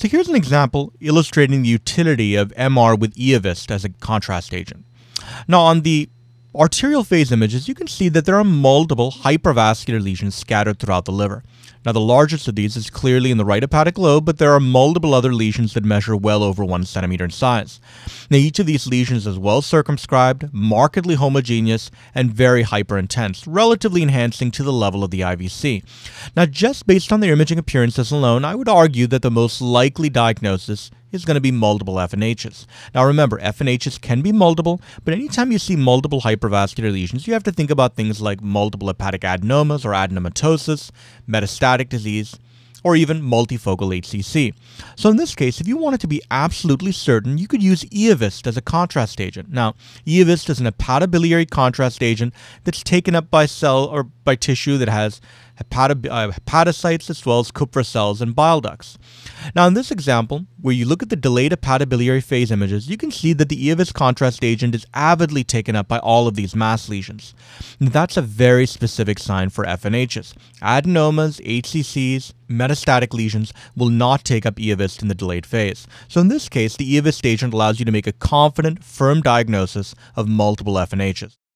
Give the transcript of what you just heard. So here's an example illustrating the utility of MR with Eovist as a contrast agent. Now on the arterial phase images, you can see that there are multiple hypervascular lesions scattered throughout the liver. Now the largest of these is clearly in the right hepatic lobe, but there are multiple other lesions that measure well over 1 centimeter in size. Now each of these lesions is well circumscribed, markedly homogeneous, and very hyperintense, relatively enhancing to the level of the IVC. Now just based on their imaging appearances alone, I would argue that the most likely diagnosis is going to be multiple FNHs. Now remember, FNHs can be multiple, but anytime you see multiple hypervascular lesions, you have to think about things like multiple hepatic adenomas or adenomatosis, metastatic disease, or even multifocal HCC. So in this case, if you wanted to be absolutely certain, you could use Eovist as a contrast agent. Now, Eovist is an hepatobiliary contrast agent that's taken up by cell or by tissue that has hepatocytes as well as Kupffer cells and bile ducts. Now in this example, where you look at the delayed hepatobiliary phase images, you can see that the Eovist contrast agent is avidly taken up by all of these mass lesions. And that's a very specific sign for FNHs. Adenomas, HCCs, metastatic lesions will not take up Eovist in the delayed phase. So in this case, the Eovist agent allows you to make a confident, firm diagnosis of multiple FNHs.